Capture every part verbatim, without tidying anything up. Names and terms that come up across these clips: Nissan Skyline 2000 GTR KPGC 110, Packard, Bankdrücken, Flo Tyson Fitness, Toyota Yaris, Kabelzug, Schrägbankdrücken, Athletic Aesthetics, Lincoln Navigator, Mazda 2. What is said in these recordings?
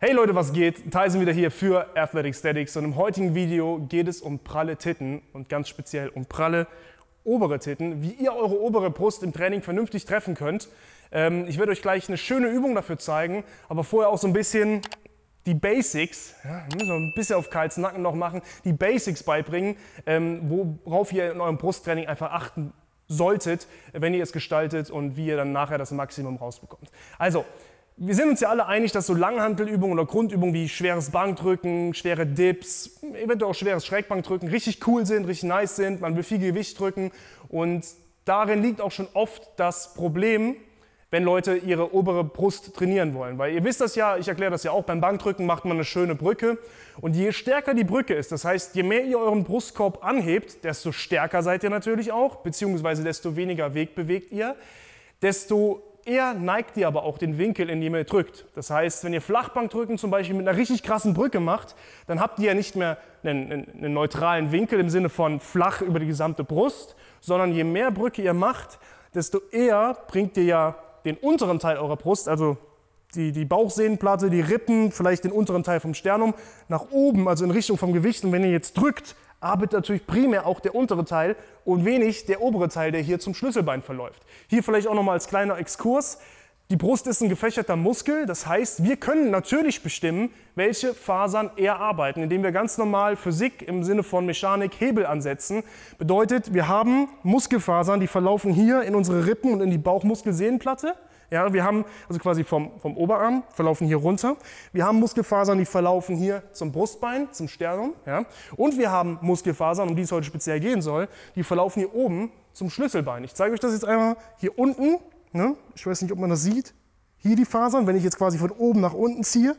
Hey Leute, was geht? Tyson wieder hier für Athletic Aesthetics und im heutigen Video geht es um pralle Titten und ganz speziell um pralle obere Titten, wie ihr eure obere Brust im Training vernünftig treffen könnt. Ähm, ich werde euch gleich eine schöne Übung dafür zeigen, aber vorher auch so ein bisschen die Basics, ja, müssen wir ein bisschen auf Karls Nacken noch machen, die Basics beibringen, ähm, worauf ihr in eurem Brusttraining einfach achten solltet, wenn ihr es gestaltet und wie ihr dann nachher das Maximum rausbekommt. Also, wir sind uns ja alle einig, dass so Langhantelübungen oder Grundübungen wie schweres Bankdrücken, schwere Dips, eventuell auch schweres Schrägbankdrücken richtig cool sind, richtig nice sind, man will viel Gewicht drücken und darin liegt auch schon oft das Problem, wenn Leute ihre obere Brust trainieren wollen. Weil ihr wisst das ja, ich erkläre das ja auch, beim Bankdrücken macht man eine schöne Brücke und je stärker die Brücke ist, das heißt, je mehr ihr euren Brustkorb anhebt, desto stärker seid ihr natürlich auch, beziehungsweise desto weniger Weg bewegt ihr, desto eher neigt ihr aber auch den Winkel, in dem ihr drückt. Das heißt, wenn ihr Flachbankdrücken zum Beispiel mit einer richtig krassen Brücke macht, dann habt ihr ja nicht mehr einen, einen, einen neutralen Winkel im Sinne von flach über die gesamte Brust, sondern je mehr Brücke ihr macht, desto eher bringt ihr ja den unteren Teil eurer Brust, also die, die Bauchsehnenplatte, die Rippen, vielleicht den unteren Teil vom Sternum, nach oben, also in Richtung vom Gewicht. Und wenn ihr jetzt drückt, arbeitet natürlich primär auch der untere Teil und wenig der obere Teil, der hier zum Schlüsselbein verläuft. Hier vielleicht auch nochmal als kleiner Exkurs. Die Brust ist ein gefächerter Muskel, das heißt, wir können natürlich bestimmen, welche Fasern eher arbeiten, indem wir ganz normal Physik im Sinne von Mechanik Hebel ansetzen. Bedeutet, wir haben Muskelfasern, die verlaufen hier in unsere Rippen und in die Bauchmuskelsehnenplatte. Ja, wir haben, also quasi vom, vom Oberarm, verlaufen hier runter. Wir haben Muskelfasern, die verlaufen hier zum Brustbein, zum Sternum. Ja. Und wir haben Muskelfasern, um die es heute speziell gehen soll, die verlaufen hier oben zum Schlüsselbein. Ich zeige euch das jetzt einmal hier unten. Ne? Ich weiß nicht, ob man das sieht. Hier die Fasern, wenn ich jetzt quasi von oben nach unten ziehe.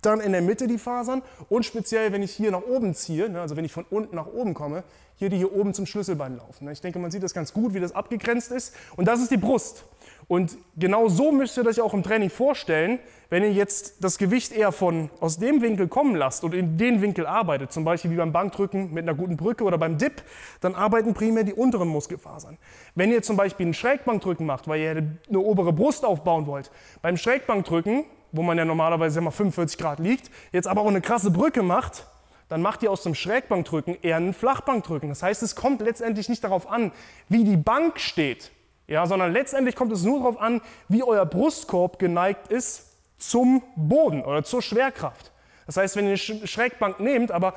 Dann in der Mitte die Fasern. Und speziell, wenn ich hier nach oben ziehe, ne? Also wenn ich von unten nach oben komme, hier die hier oben zum Schlüsselbein laufen. Ne? Ich denke, man sieht das ganz gut, wie das abgegrenzt ist. Und das ist die Brust. Und genau so müsst ihr euch auch im Training vorstellen, wenn ihr jetzt das Gewicht eher von aus dem Winkel kommen lasst und in den Winkel arbeitet, zum Beispiel wie beim Bankdrücken mit einer guten Brücke oder beim Dip, dann arbeiten primär die unteren Muskelfasern. Wenn ihr zum Beispiel einen Schrägbankdrücken macht, weil ihr eine obere Brust aufbauen wollt, beim Schrägbankdrücken, wo man ja normalerweise immer fünfundvierzig Grad liegt, jetzt aber auch eine krasse Brücke macht, dann macht ihr aus dem Schrägbankdrücken eher einen Flachbankdrücken. Das heißt, es kommt letztendlich nicht darauf an, wie die Bank steht, ja, sondern letztendlich kommt es nur darauf an, wie euer Brustkorb geneigt ist zum Boden oder zur Schwerkraft. Das heißt, wenn ihr eine Schrägbank nehmt, aber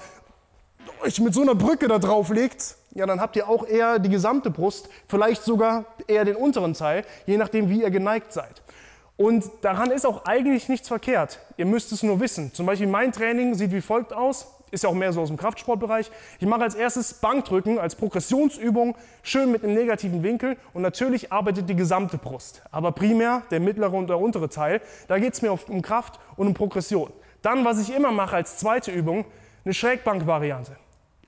euch mit so einer Brücke da drauf legt, ja, dann habt ihr auch eher die gesamte Brust, vielleicht sogar eher den unteren Teil, je nachdem, wie ihr geneigt seid. Und daran ist auch eigentlich nichts verkehrt. Ihr müsst es nur wissen. Zum Beispiel mein Training sieht wie folgt aus. Ist ja auch mehr so aus dem Kraftsportbereich. Ich mache als erstes Bankdrücken als Progressionsübung, schön mit einem negativen Winkel und natürlich arbeitet die gesamte Brust. Aber primär der mittlere und der untere Teil, da geht es mir um Kraft und um Progression. Dann, was ich immer mache als zweite Übung, eine Schrägbank-Variante.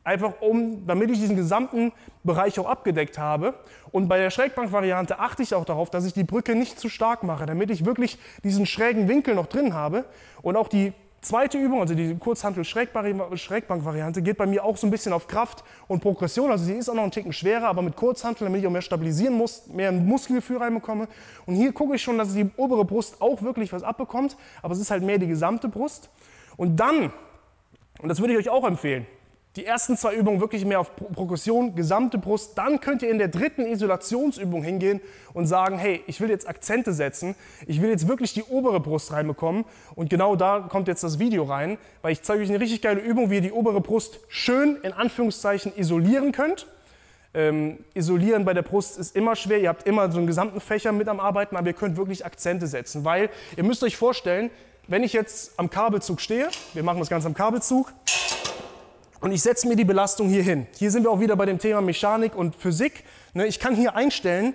Einfach um, damit ich diesen gesamten Bereich auch abgedeckt habe. Und bei der Schrägbank-Variante achte ich auch darauf, dass ich die Brücke nicht zu stark mache, damit ich wirklich diesen schrägen Winkel noch drin habe und auch die zweite Übung, also die Kurzhantel-Schrägbank-Variante, geht bei mir auch so ein bisschen auf Kraft und Progression. Also sie ist auch noch einen Ticken schwerer, aber mit Kurzhantel, damit ich auch mehr stabilisieren muss, mehr Muskelgefühl reinbekomme. Und hier gucke ich schon, dass die obere Brust auch wirklich was abbekommt, aber es ist halt mehr die gesamte Brust. Und dann, und das würde ich euch auch empfehlen, die ersten zwei Übungen wirklich mehr auf Progression, gesamte Brust. Dann könnt ihr in der dritten Isolationsübung hingehen und sagen, hey, ich will jetzt Akzente setzen. Ich will jetzt wirklich die obere Brust reinbekommen. Und genau da kommt jetzt das Video rein, weil ich zeige euch eine richtig geile Übung, wie ihr die obere Brust schön in Anführungszeichen isolieren könnt. Ähm, isolieren bei der Brust ist immer schwer. Ihr habt immer so einen gesamten Fächer mit am Arbeiten, aber ihr könnt wirklich Akzente setzen. Weil ihr müsst euch vorstellen, wenn ich jetzt am Kabelzug stehe, wir machen das Ganze am Kabelzug, und ich setze mir die Belastung hier hin. Hier sind wir auch wieder bei dem Thema Mechanik und Physik. Ich kann hier einstellen,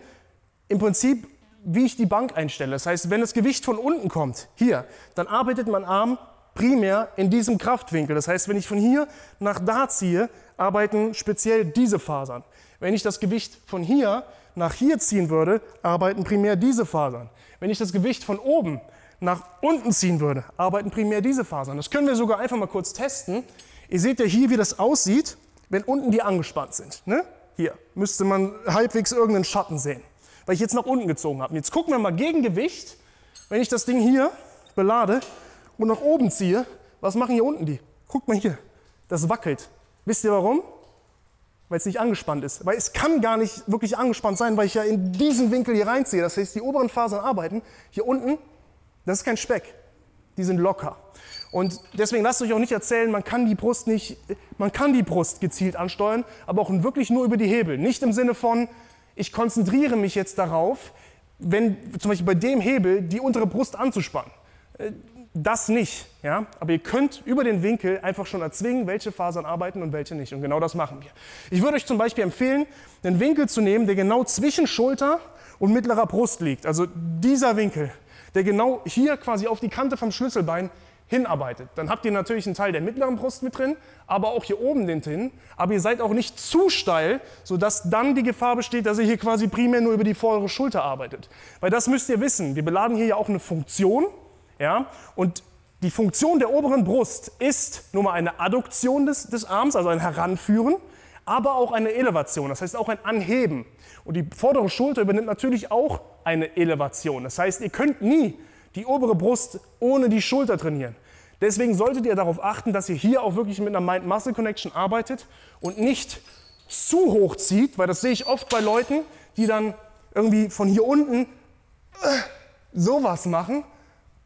im Prinzip, wie ich die Bank einstelle. Das heißt, wenn das Gewicht von unten kommt, hier, dann arbeitet mein Arm primär in diesem Kraftwinkel. Das heißt, wenn ich von hier nach da ziehe, arbeiten speziell diese Fasern. Wenn ich das Gewicht von hier nach hier ziehen würde, arbeiten primär diese Fasern. Wenn ich das Gewicht von oben nach unten ziehen würde, arbeiten primär diese Fasern. Das können wir sogar einfach mal kurz testen. Ihr seht ja hier, wie das aussieht, wenn unten die angespannt sind. Ne? Hier müsste man halbwegs irgendeinen Schatten sehen, weil ich jetzt nach unten gezogen habe. Und jetzt gucken wir mal Gegengewicht, wenn ich das Ding hier belade und nach oben ziehe, was machen hier unten die? Guckt mal hier, das wackelt. Wisst ihr warum? Weil es nicht angespannt ist. Weil es kann gar nicht wirklich angespannt sein, weil ich ja in diesen Winkel hier reinziehe. Das heißt, die oberen Fasern arbeiten. Hier unten, das ist kein Speck. Die sind locker. Und deswegen lasst euch auch nicht erzählen, man kann die Brust nicht, man kann die Brust gezielt ansteuern, aber auch wirklich nur über die Hebel. Nicht im Sinne von, ich konzentriere mich jetzt darauf, wenn zum Beispiel bei dem Hebel die untere Brust anzuspannen. Das nicht, ja? Aber ihr könnt über den Winkel einfach schon erzwingen, welche Fasern arbeiten und welche nicht. Und genau das machen wir. Ich würde euch zum Beispiel empfehlen, einen Winkel zu nehmen, der genau zwischen Schulter und mittlerer Brust liegt. Also dieser Winkel, der genau hier quasi auf die Kante vom Schlüsselbein hinarbeitet. Dann habt ihr natürlich einen Teil der mittleren Brust mit drin, aber auch hier oben den drin. Aber ihr seid auch nicht zu steil, sodass dann die Gefahr besteht, dass ihr hier quasi primär nur über die vordere Schulter arbeitet. Weil das müsst ihr wissen, wir beladen hier ja auch eine Funktion. Ja? Und die Funktion der oberen Brust ist nun mal eine Adduktion des, des Arms, also ein Heranführen, aber auch eine Elevation, das heißt auch ein Anheben. Und die vordere Schulter übernimmt natürlich auch eine Elevation. Das heißt, ihr könnt nie die obere Brust ohne die Schulter trainieren. Deswegen solltet ihr darauf achten, dass ihr hier auch wirklich mit einer Mind-Muscle-Connection arbeitet und nicht zu hoch zieht, weil das sehe ich oft bei Leuten, die dann irgendwie von hier unten sowas machen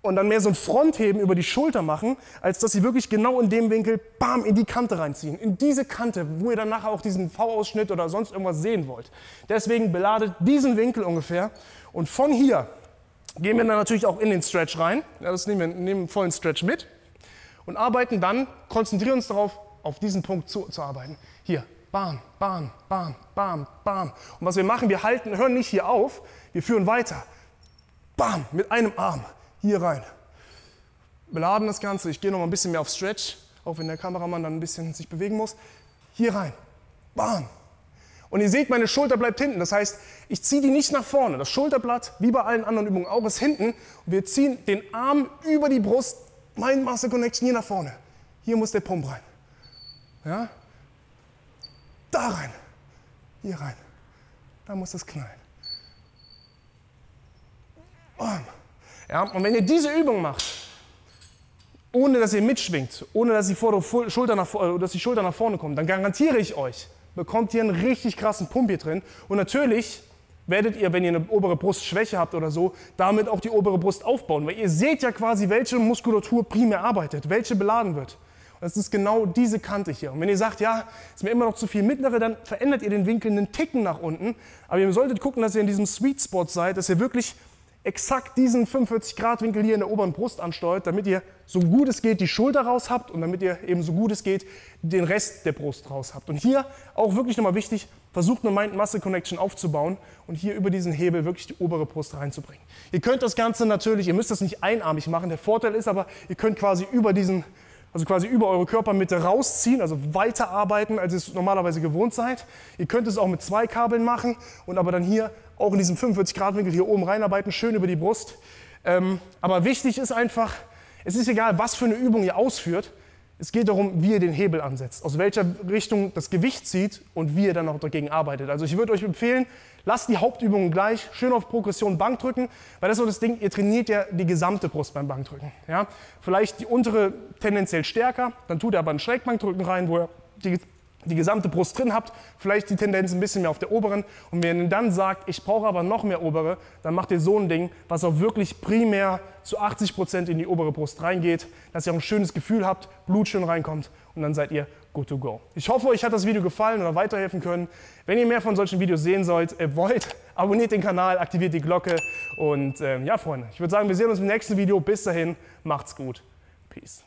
und dann mehr so ein Frontheben über die Schulter machen, als dass sie wirklich genau in dem Winkel bam, in die Kante reinziehen. In diese Kante, wo ihr dann nachher auch diesen V-Ausschnitt oder sonst irgendwas sehen wollt. Deswegen beladet diesen Winkel ungefähr und von hier gehen wir dann natürlich auch in den Stretch rein. Ja, das nehmen wir, nehmen wir vollen Stretch mit und arbeiten dann, konzentrieren uns darauf, auf diesen Punkt zu, zu arbeiten. Hier, bam, bam, bam, bam, bam. Und was wir machen, wir halten, hören nicht hier auf, wir führen weiter. Bam, mit einem Arm hier rein. Beladen das Ganze. Ich gehe noch mal ein bisschen mehr auf Stretch, auch wenn der Kameramann dann ein bisschen sich bewegen muss. Hier rein, bam. Und ihr seht, meine Schulter bleibt hinten. Das heißt, ich ziehe die nicht nach vorne. Das Schulterblatt, wie bei allen anderen Übungen auch, ist hinten. Wir ziehen den Arm über die Brust, Mind Muscle Connection hier nach vorne. Hier muss der Pump rein. Ja? Da rein. Hier rein. Da muss das knallen. Ja? Und wenn ihr diese Übung macht, ohne dass ihr mitschwingt, ohne dass die vordere Schulter nach, dass die Schulter nach vorne kommt, dann garantiere ich euch, bekommt ihr einen richtig krassen Pump hier drin. Und natürlich werdet ihr, wenn ihr eine obere Brustschwäche habt oder so, damit auch die obere Brust aufbauen. Weil ihr seht ja quasi, welche Muskulatur primär arbeitet, welche beladen wird. Und das ist genau diese Kante hier. Und wenn ihr sagt, ja, ist mir immer noch zu viel mittlere, dann verändert ihr den Winkel einen Ticken nach unten. Aber ihr solltet gucken, dass ihr in diesem Sweet Spot seid, dass ihr wirklich exakt diesen fünfundvierzig Grad Winkel hier in der oberen Brust ansteuert, damit ihr so gut es geht die Schulter raus habt und damit ihr eben so gut es geht den Rest der Brust raus habt. Und hier auch wirklich nochmal wichtig, versucht eine Mind-Muscle-Connection aufzubauen und hier über diesen Hebel wirklich die obere Brust reinzubringen. Ihr könnt das Ganze natürlich, ihr müsst das nicht einarmig machen, der Vorteil ist aber, ihr könnt quasi über diesen, also quasi über eure Körpermitte rausziehen, also weiter arbeiten, als ihr es normalerweise gewohnt seid. Ihr könnt es auch mit zwei Kabeln machen und aber dann hier auch in diesem fünfundvierzig Grad Winkel hier oben reinarbeiten, schön über die Brust. Ähm, aber wichtig ist einfach, es ist egal, was für eine Übung ihr ausführt, es geht darum, wie ihr den Hebel ansetzt, aus welcher Richtung das Gewicht zieht und wie ihr dann auch dagegen arbeitet. Also ich würde euch empfehlen, lasst die Hauptübungen gleich, schön auf Progression Bankdrücken, weil das ist so das Ding, ihr trainiert ja die gesamte Brust beim Bankdrücken. Ja? Vielleicht die untere tendenziell stärker, dann tut ihr aber ein Schrägbankdrücken rein, wo ihr die die gesamte Brust drin habt, vielleicht die Tendenz ein bisschen mehr auf der oberen. Und wenn ihr dann sagt, ich brauche aber noch mehr obere, dann macht ihr so ein Ding, was auch wirklich primär zu achtzig Prozent in die obere Brust reingeht, dass ihr auch ein schönes Gefühl habt, Blut schön reinkommt und dann seid ihr good to go. Ich hoffe, euch hat das Video gefallen oder weiterhelfen können. Wenn ihr mehr von solchen Videos sehen sollt, äh, wollt, abonniert den Kanal, aktiviert die Glocke und äh, ja, Freunde, ich würde sagen, wir sehen uns im nächsten Video. Bis dahin, macht's gut. Peace.